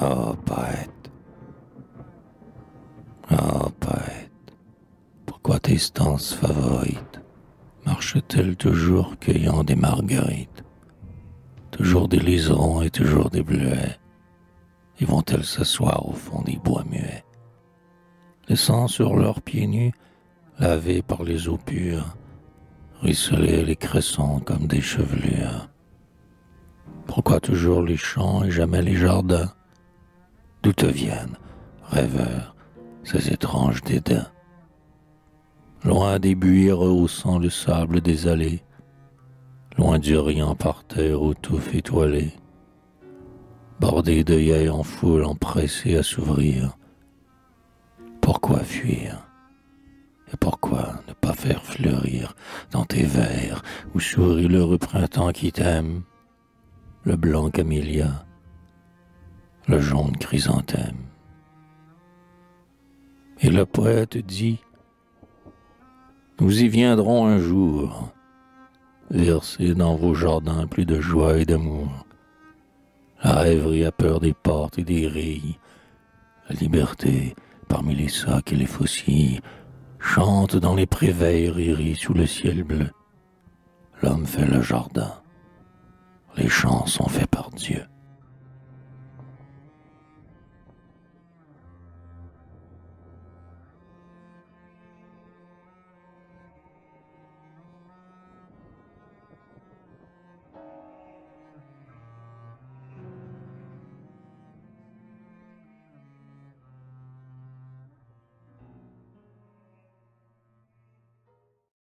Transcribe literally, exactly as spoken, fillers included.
Oh, poète. Oh, poète. Pourquoi tes stances favorites marchent-elles toujours cueillant des marguerites, toujours des liserons et toujours des bleuets, et vont-elles s'asseoir au fond des bois muets, laissant sur leurs pieds nus, lavés par les eaux pures, ruisseler les cressons comme des chevelures? Pourquoi toujours les champs et jamais les jardins? D'où te viennent, rêveurs, ces étranges dédains? Loin des buis rehaussant le sable des allées, loin du riant parterre aux touffes étoilées, bordées d'œillets en foule empressées à s'ouvrir, pourquoi fuir? Et pourquoi ne pas faire fleurir dans tes vers où sourit l'heureux printemps qui t'aime, le blanc camélia, le jaune chrysanthème? Et le poète dit: nous y viendrons un jour, verser dans vos jardins plus de joie et d'amour. La rêverie a peur des portes et des rilles, la liberté parmi les sacs et les faucilles chante dans les préveilles et rit sous le ciel bleu. L'homme fait le jardin, les champs sont faits par Dieu.